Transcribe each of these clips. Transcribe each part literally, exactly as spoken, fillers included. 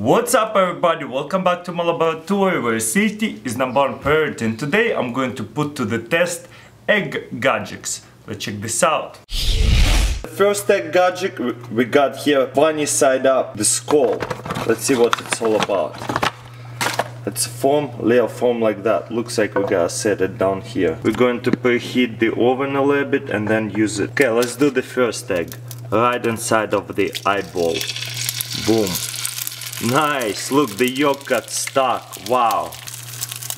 What's up everybody, welcome back to my laboratory where safety is number one priority, and today I'm going to put to the test egg gadgets. Let's check this out. The first egg gadget we got here, funny side up, the skull. Let's see what it's all about. It's a foam, layer of foam like that. Looks like we gotta set it down here. We're going to preheat the oven a little bit and then use it. Okay, let's do the first egg. Right inside of the eyeball. Boom. Nice, look, the yolk got stuck. Wow.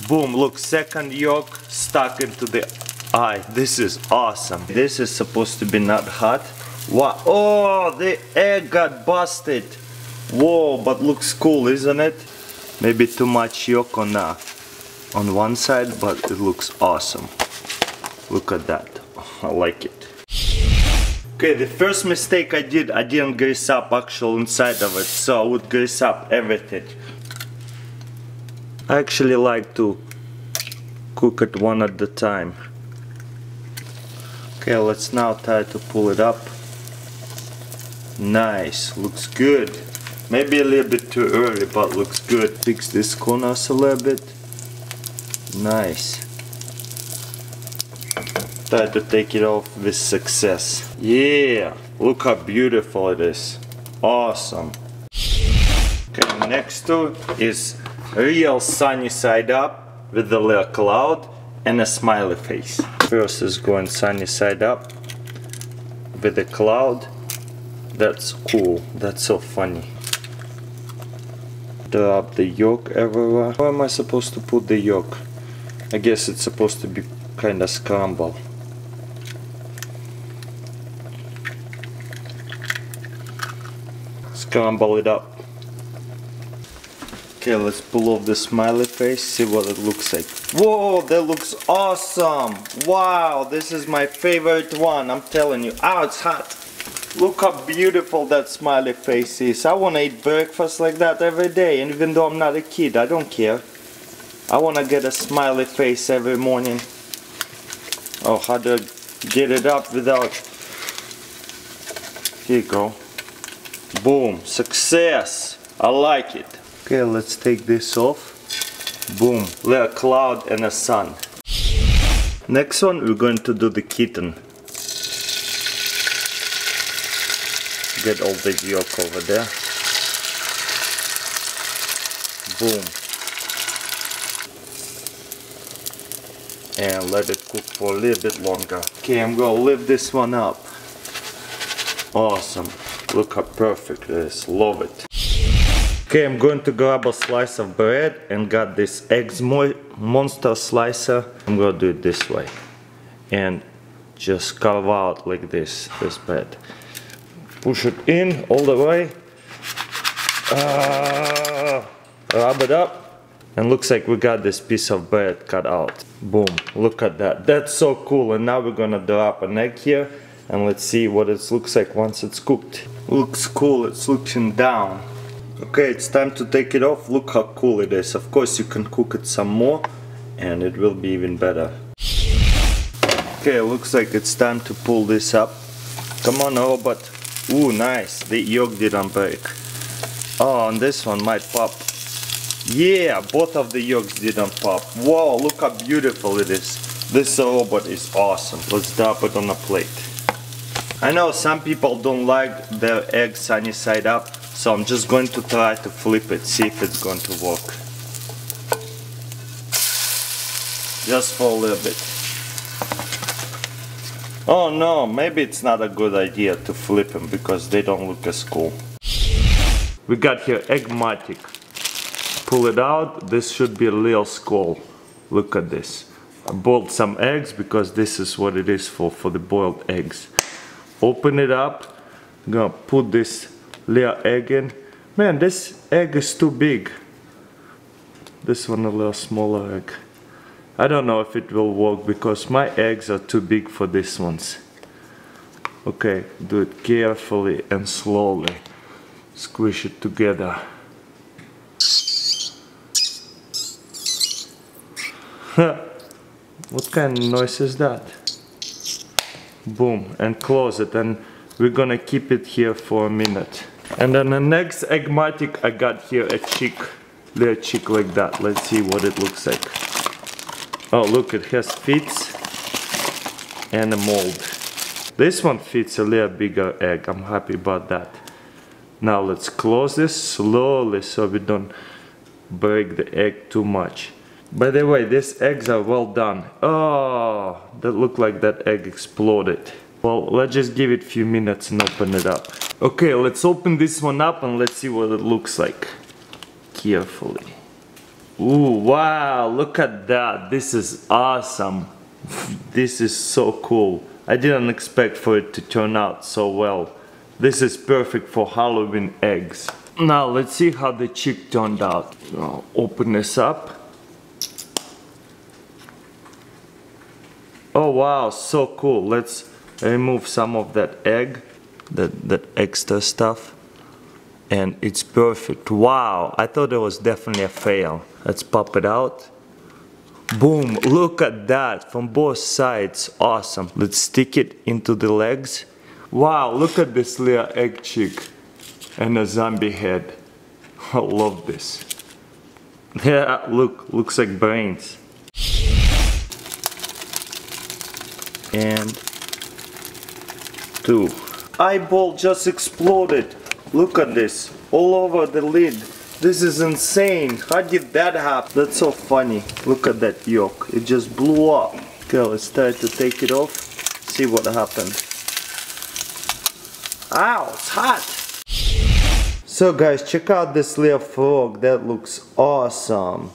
Boom, look, second yolk stuck into the eye. This is awesome. This is supposed to be not hot. Wow. Oh, the egg got busted. Whoa, but looks cool, isn't it? Maybe too much yolk on, uh, on one side, but it looks awesome. Look at that, I like it. Okay, the first mistake I did, I didn't grease up actual inside of it, so I would grease up everything. I actually like to cook it one at a time. Okay, let's now try to pull it up. Nice, looks good. Maybe a little bit too early, but looks good. Fix these corners a little bit. Nice. Try to take it off with success. Yeah, look how beautiful it is. Awesome. Okay, next to is real sunny side up with the little cloud and a smiley face. First is going sunny side up with the cloud. That's cool, that's so funny. Drop the yolk everywhere. Where am I supposed to put the yolk? I guess it's supposed to be kind of scrambled. Scramble it up. Okay, let's pull off the smiley face, see what it looks like. Whoa, that looks awesome! Wow, this is my favorite one, I'm telling you. Ow, it's hot! Look how beautiful that smiley face is. I want to eat breakfast like that every day, and even though I'm not a kid, I don't care. I want to get a smiley face every morning. Oh, how to get it up without... Here you go. Boom, success! I like it. Okay, let's take this off. Boom, little cloud and a sun. Next one, we're going to do the kitten. Get all the yolk over there. Boom. And let it cook for a little bit longer. Okay, I'm gonna lift this one up. Awesome. Look how perfect it is. Love it. Okay, I'm going to grab a slice of bread and got this eggs mo monster slicer. I'm gonna do it this way. And just carve out like this, this bread. Push it in all the way, uh, rub it up, and looks like we got this piece of bread cut out. Boom, look at that, that's so cool. And now we're gonna drop an egg here and let's see what it looks like once it's cooked. Looks cool, it's looking down. Okay, it's time to take it off, look how cool it is. Of course you can cook it some more and it will be even better. Okay, looks like it's time to pull this up. Come on, robot. Ooh, nice, the yolk didn't break. Oh, and this one might pop. Yeah, both of the yolks didn't pop. Wow, look how beautiful it is. This robot is awesome. Let's drop it on a plate. I know some people don't like their egg sunny side up, so I'm just going to try to flip it, see if it's going to work. Just for a little bit. Oh no, maybe it's not a good idea to flip them because they don't look as cool. We got here Eggmatic. Pull it out, this should be a little skull. Look at this. I boiled some eggs because this is what it is for, for the boiled eggs. Open it up, I'm gonna put this little egg in. Man, this egg is too big. This one a little smaller egg. I don't know if it will work because my eggs are too big for these ones. Okay, do it carefully and slowly. Squish it together. What kind of noise is that? Boom, and close it, and we're gonna keep it here for a minute. And then the next eggmatic, I got here a chick, little chick like that. Let's see what it looks like. Oh, look, it has feet and a mold. This one fits a little bigger egg. I'm happy about that. Now let's close this slowly so we don't break the egg too much. By the way, these eggs are well done. Oh, that looked like that egg exploded. Well, let's just give it a few minutes and open it up. Okay, let's open this one up and let's see what it looks like. Carefully. Ooh, wow, look at that. This is awesome. This is so cool. I didn't expect for it to turn out so well. This is perfect for Halloween eggs. Now, let's see how the chick turned out. I'll open this up. Oh wow, so cool. Let's remove some of that egg, that, that extra stuff. And it's perfect. Wow, I thought it was definitely a fail. Let's pop it out. Boom, look at that, from both sides, awesome. Let's stick it into the legs. Wow, look at this little egg chick and a zombie head. I love this. Yeah, look, looks like brains. And two. Eyeball just exploded. Look at this, all over the lid. This is insane. How did that happen? That's so funny. Look at that yolk. It just blew up. Okay, let's try to take it off. See what happened. Ow, it's hot. So guys, check out this little frog. That looks awesome.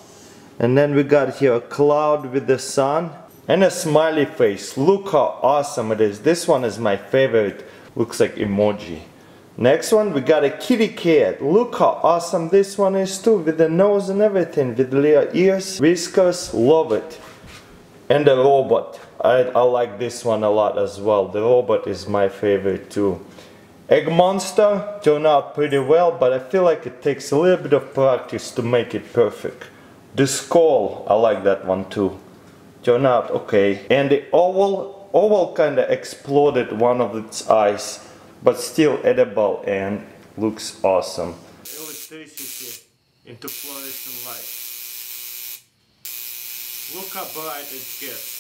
And then we got here a cloud with the sun. And a smiley face. Look how awesome it is. This one is my favorite. Looks like emoji. Next one, we got a kitty cat. Look how awesome this one is too. With the nose and everything. With little ears, whiskers. Love it. And a robot. I, I like this one a lot as well. The robot is my favorite too. Egg monster turned out pretty well. But I feel like it takes a little bit of practice to make it perfect. The skull. I like that one too. Turn out okay. And the oval oval kind of exploded one of its eyes, but still edible and looks awesome. Electricity into fluorescent light. Look how bright it gets.